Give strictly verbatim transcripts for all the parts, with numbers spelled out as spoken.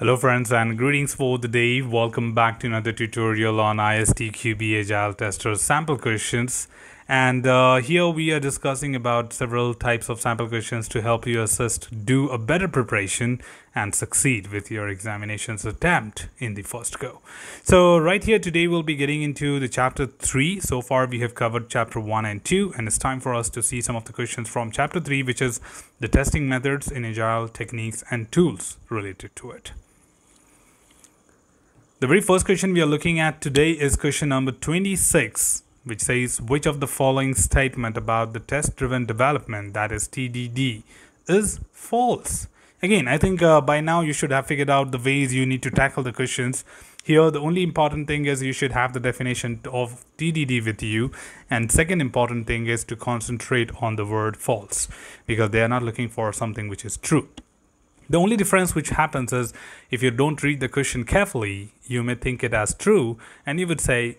Hello friends and greetings for the day. Welcome back to another tutorial on I S T Q B Agile Tester sample questions. And uh, here we are discussing about several types of sample questions to help you assist, do a better preparation and succeed with your examinations attempt in the first go. So right here today we'll be getting into the chapter three. So far we have covered chapter one and two, and it's time for us to see some of the questions from chapter three, which is the testing methods in Agile, techniques and tools related to it. The very first question we are looking at today is question number twenty-six, which says, which of the following statement about the test-driven development, that is T D D, is false? Again, I think uh, by now you should have figured out the ways you need to tackle the questions. Here, the only important thing is you should have the definition of T D D with you. And second important thing is to concentrate on the word false, because they are not looking for something which is true. The only difference which happens is if you don't read the question carefully, you may think it as true and you would say,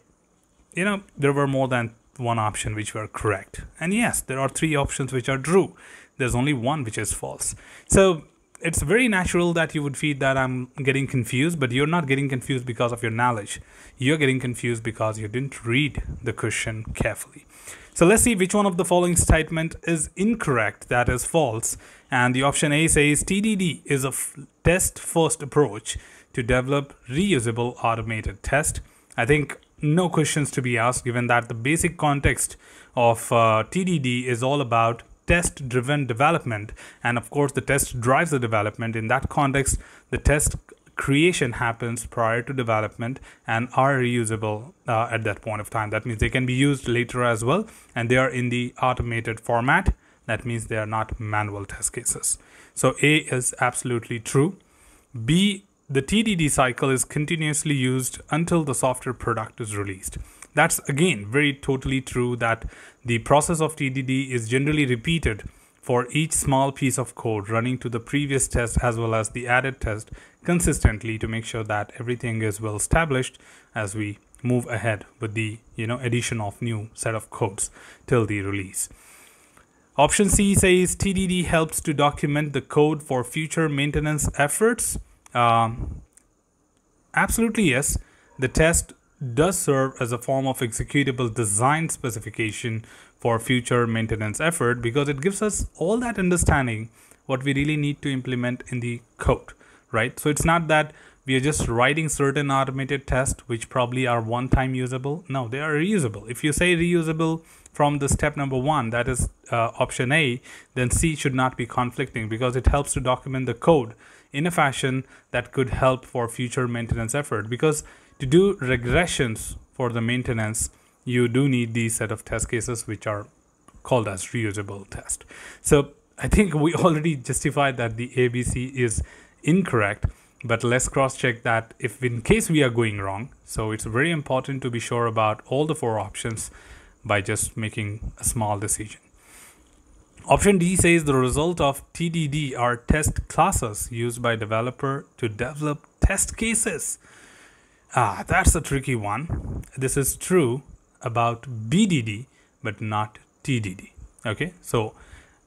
you know, there were more than one option which were correct. And yes, there are three options which are true. There's only one which is false. So it's very natural that you would feel that I'm getting confused, but you're not getting confused because of your knowledge. You're getting confused because you didn't read the question carefully. So let's see which one of the following statement is incorrect, that is false. And the option A says T D D is a test-first approach to develop reusable automated test. I think no questions to be asked, given that the basic context of uh, T D D is all about test-driven development. And of course, the test drives the development. In that context, the test creation happens prior to development and are reusable uh, at that point of time. That means they can be used later as well, and they are in the automated format. That means they are not manual test cases. So A is absolutely true. B, the T D D cycle is continuously used until the software product is released. That's again very totally true, that the process of T D D is generally repeated for each small piece of code running to the previous test as well as the added test consistently, to make sure that everything is well established as we move ahead with the, you know, addition of new set of codes till the release. Option C says T D D helps to document the code for future maintenance efforts. Um, absolutely yes, the test does serve as a form of executable design specification for future maintenance effort, because it gives us all that understanding what we really need to implement in the code, right? So it's not that we are just writing certain automated tests which probably are one-time usable. No, they are reusable. If you say reusable from the step number one, that is uh, option A, then C should not be conflicting, because it helps to document the code in a fashion that could help for future maintenance effort, because to do regressions for the maintenance, you do need these set of test cases which are called as reusable test. So I think we already justified that the A B C is incorrect, but let's cross-check that if in case we are going wrong. So it's very important to be sure about all the four options by just making a small decision. Option D says the result of T D D are test classes used by developer to develop test cases. Ah, that's a tricky one. This is true about B D D, but not T D D. Okay, so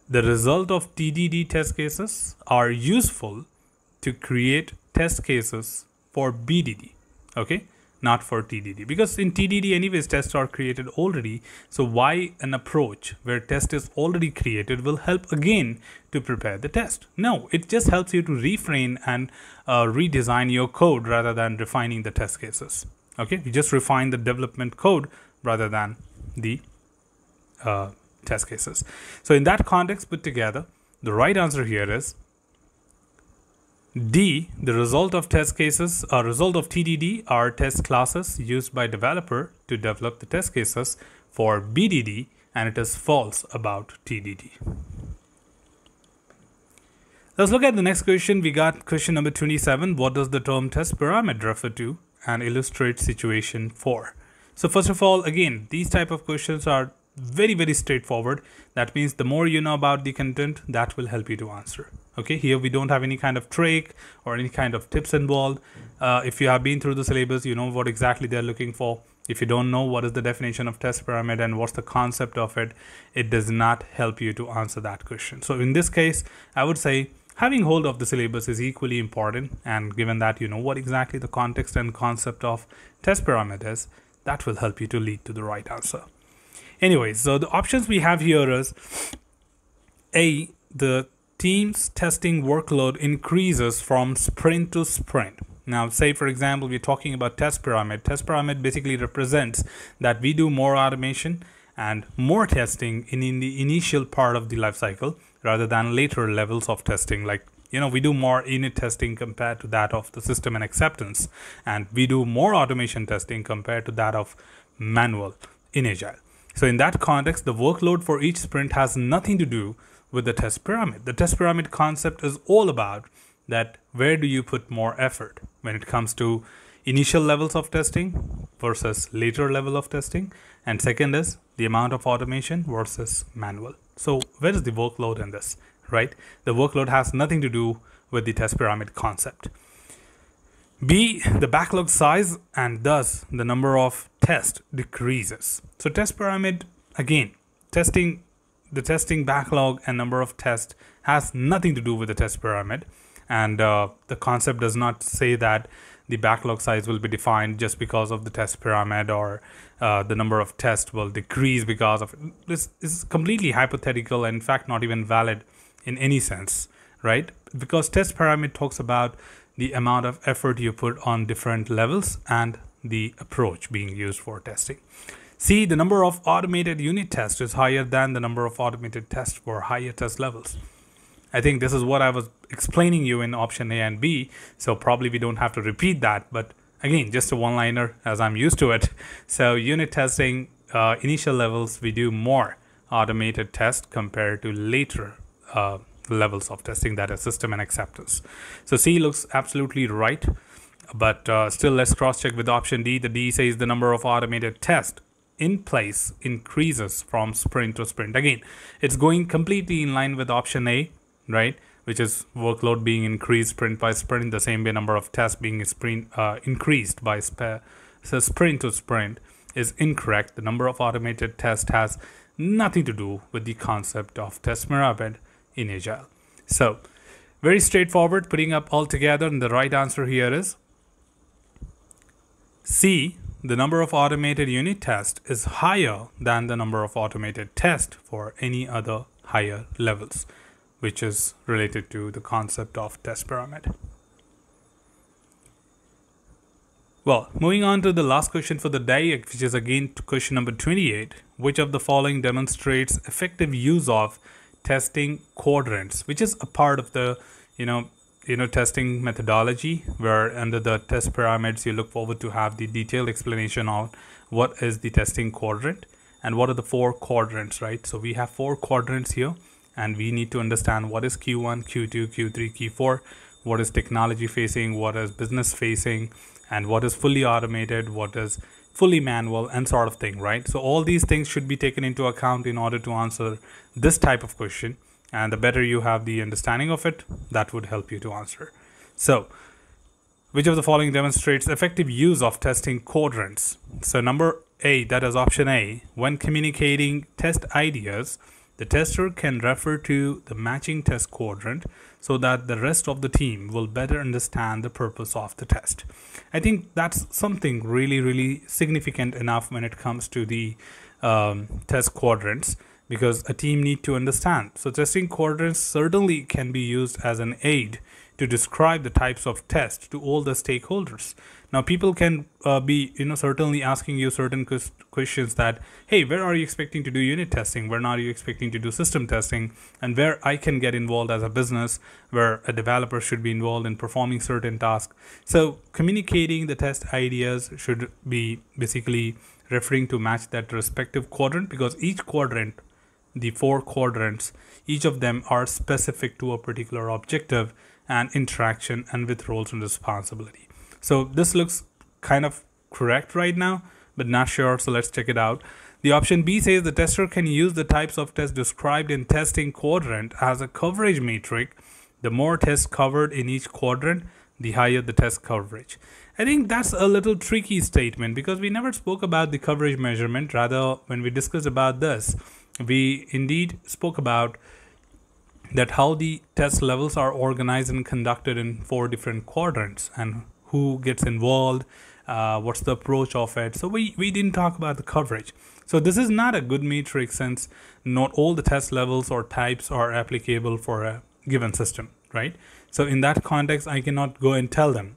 the result of T D D test cases are useful to create test cases for B D D, okay, not for T D D, because in T D D anyways tests are created already. So why an approach where test is already created will help again to prepare the test? No, it just helps you to reframe and uh, redesign your code rather than refining the test cases. Okay, you just refine the development code rather than the uh, test cases. So in that context put together, the right answer here is D, the result of test cases, uh, result of T D D are test classes used by developer to develop the test cases for B D D, and it is false about T D D. Let's look at the next question. We got question number twenty-seven. What does the term test pyramid refer to and illustrate situation for? So first of all, again, these type of questions are very, very straightforward. That means the more you know about the content, that will help you to answer. Okay, here we don't have any kind of trick or any kind of tips involved. Uh, if you have been through the syllabus, you know what exactly they're looking for. If you don't know what is the definition of test pyramid and what's the concept of it, it does not help you to answer that question. So in this case, I would say Having hold of the syllabus is equally important, and given that you know what exactly the context and concept of test parameters, that will help you to lead to the right answer. Anyways, so the options we have here is A, the team's testing workload increases from sprint to sprint. Now, say for example, we're talking about test pyramid. Test pyramid basically represents that we do more automation and more testing in, in the initial part of the life cycle rather than later levels of testing. Like, you know, we do more unit testing compared to that of the system and acceptance, and we do more automation testing compared to that of manual in Agile. So in that context, the workload for each sprint has nothing to do with the test pyramid. The test pyramid concept is all about that where do you put more effort when it comes to initial levels of testing versus later level of testing, and second is the amount of automation versus manual. So where is the workload in this, right? The workload has nothing to do with the test pyramid concept. B, the backlog size and thus the number of tests decreases. So test pyramid, again, testing, the testing backlog and number of tests has nothing to do with the test pyramid. And uh, the concept does not say that the backlog size will be defined just because of the test pyramid, or uh, the number of tests will decrease because of it. This is completely hypothetical and in fact not even valid in any sense, right? Because test pyramid talks about the amount of effort you put on different levels and the approach being used for testing. C, the number of automated unit tests is higher than the number of automated tests for higher test levels. I think this is what I was explaining you in option A and B, so probably we don't have to repeat that, but again, just a one-liner as I'm used to it. So unit testing, uh, initial levels, we do more automated tests compared to later uh, levels of testing, that is system and acceptance. So C looks absolutely right, but uh, still let's cross-check with option D. The D says the number of automated tests in place increases from sprint to sprint. Again, it's going completely in line with option A, right, which is workload being increased sprint by sprint, the same way number of tests being sprint, uh, increased by sp so sprint to sprint is incorrect. The number of automated tests has nothing to do with the concept of test pyramid in Agile. So very straightforward, putting up all together, and the right answer here is C, the number of automated unit tests is higher than the number of automated tests for any other higher levels, which is related to the concept of test pyramid. Well, moving on to the last question for the day, which is again question number twenty-eight. Which of the following demonstrates effective use of testing quadrants, which is a part of the, you know, you know, testing methodology, where under the test pyramids, you look forward to have the detailed explanation on what is the testing quadrant and what are the four quadrants, right? So we have four quadrants here, and we need to understand what is Q one, Q two, Q three, Q four, what is technology facing, what is business facing, and what is fully automated, what is fully manual, and sort of thing, right? So all these things should be taken into account in order to answer this type of question. And the better you have the understanding of it, that would help you to answer. So which of the following demonstrates effective use of testing quadrants? So number A, that is option A, when communicating test ideas, the tester can refer to the matching test quadrant so that the rest of the team will better understand the purpose of the test. I think that's something really, really significant enough when it comes to the um, test quadrants, because a team need to understand. So testing quadrants certainly can be used as an aid to describe the types of tests to all the stakeholders. Now, people can uh, be, you know, certainly asking you certain questions that, hey, where are you expecting to do unit testing? Where are you expecting to do system testing? And where I can get involved as a business, where a developer should be involved in performing certain tasks. So communicating the test ideas should be basically referring to match that respective quadrant, because each quadrant, the four quadrants, each of them are specific to a particular objective and interaction and with roles and responsibility. So this looks kind of correct right now, but not sure, so let's check it out. The option B says the tester can use the types of tests described in testing quadrant as a coverage metric. The more tests covered in each quadrant, the higher the test coverage. I think that's a little tricky statement, because we never spoke about the coverage measurement. Rather, when we discussed about this, we indeed spoke about that how the test levels are organized and conducted in four different quadrants and who gets involved, uh, what's the approach of it. So we, we didn't talk about the coverage. So this is not a good matrix since not all the test levels or types are applicable for a given system, right? So in that context, I cannot go and tell them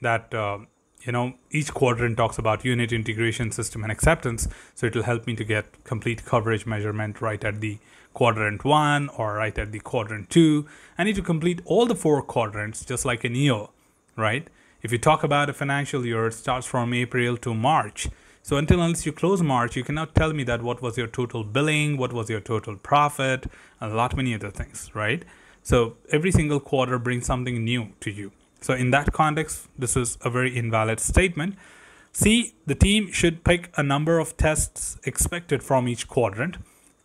that, uh, you know, each quadrant talks about unit, integration, system, and acceptance. So it will help me to get complete coverage measurement right at the quadrant one or right at the quadrant two. I need to complete all the four quadrants, just like an E O, right? If you talk about a financial year, it starts from April to March. So until unless you close March, you cannot tell me that what was your total billing, what was your total profit, a lot many other things, right? So every single quarter brings something new to you. So in that context, this is a very invalid statement. C, the team should pick a number of tests expected from each quadrant,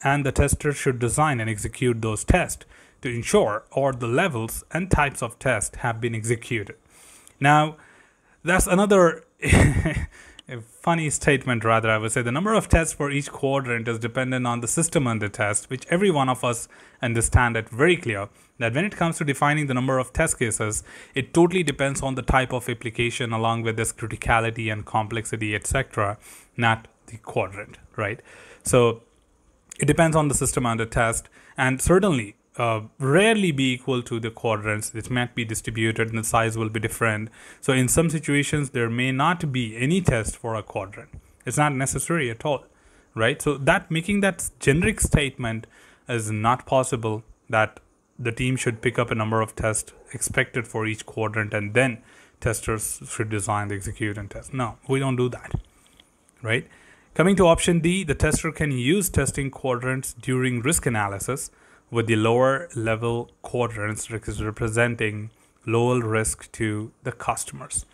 and the tester should design and execute those tests to ensure all the levels and types of tests have been executed. Now, that's another funny statement, rather, I would say. The number of tests for each quadrant is dependent on the system under test, which every one of us understand it very clear, that when it comes to defining the number of test cases, it totally depends on the type of application along with its criticality and complexity, et cetera, not the quadrant, right? So it depends on the system under test, and certainly uh, rarely be equal to the quadrants. It might be distributed and the size will be different. So in some situations, there may not be any test for a quadrant. It's not necessary at all, right? So that making that generic statement is not possible, that the team should pick up a number of tests expected for each quadrant and then testers should design, execute, and test. No, we don't do that, right? Coming to option D, the tester can use testing quadrants during risk analysis, with the lower level quadrants representing lower risk to the customers.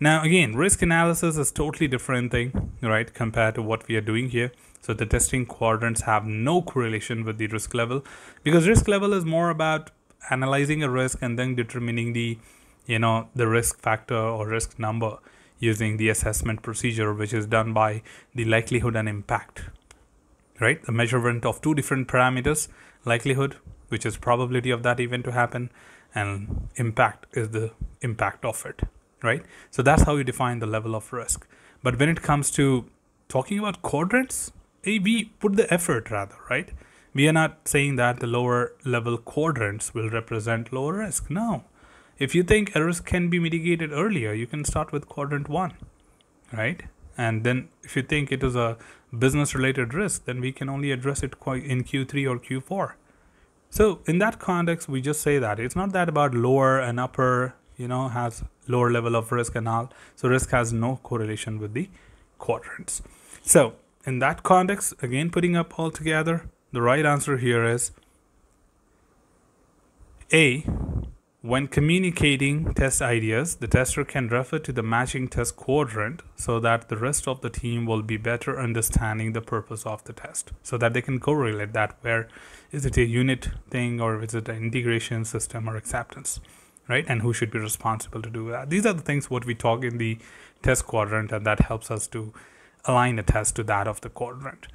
Now, again, risk analysis is totally different thing, right, compared to what we are doing here. So the testing quadrants have no correlation with the risk level, because risk level is more about analyzing a risk and then determining the, you know, the risk factor or risk number using the assessment procedure, which is done by the likelihood and impact, right? The measurement of two different parameters, likelihood, which is probability of that event to happen, and impact is the impact of it, right? So that's how you define the level of risk. But when it comes to talking about quadrants, we put the effort rather, right? We are not saying that the lower level quadrants will represent lower risk, no. If you think a risk can be mitigated earlier, you can start with quadrant one, right? And then if you think it is a business-related risk, then we can only address it in Q three or Q four. So in that context, we just say that it's not that about lower and upper, you know, has lower level of risk and all. So risk has no correlation with the quadrants. So in that context, again, putting up all together, the right answer here is A. When communicating test ideas, the tester can refer to the matching test quadrant so that the rest of the team will be better understanding the purpose of the test, so that they can correlate that, where is it a unit thing or is it an integration, system, or acceptance, right? And who should be responsible to do that. These are the things what we talk in the test quadrant, and that helps us to align a test to that of the quadrant.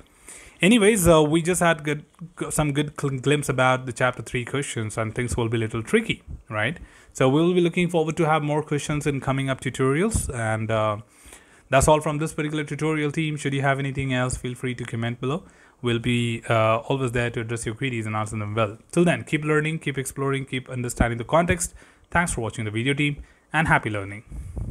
Anyways, uh, we just had good, some good glimpse about the chapter three questions, and things will be a little tricky, right? So we'll be looking forward to have more questions in coming up tutorials. And uh, that's all from this particular tutorial team. Should you have anything else, feel free to comment below. We'll be uh, always there to address your queries and answer them well. Till then, keep learning, keep exploring, keep understanding the context. Thanks for watching the video, team, and happy learning.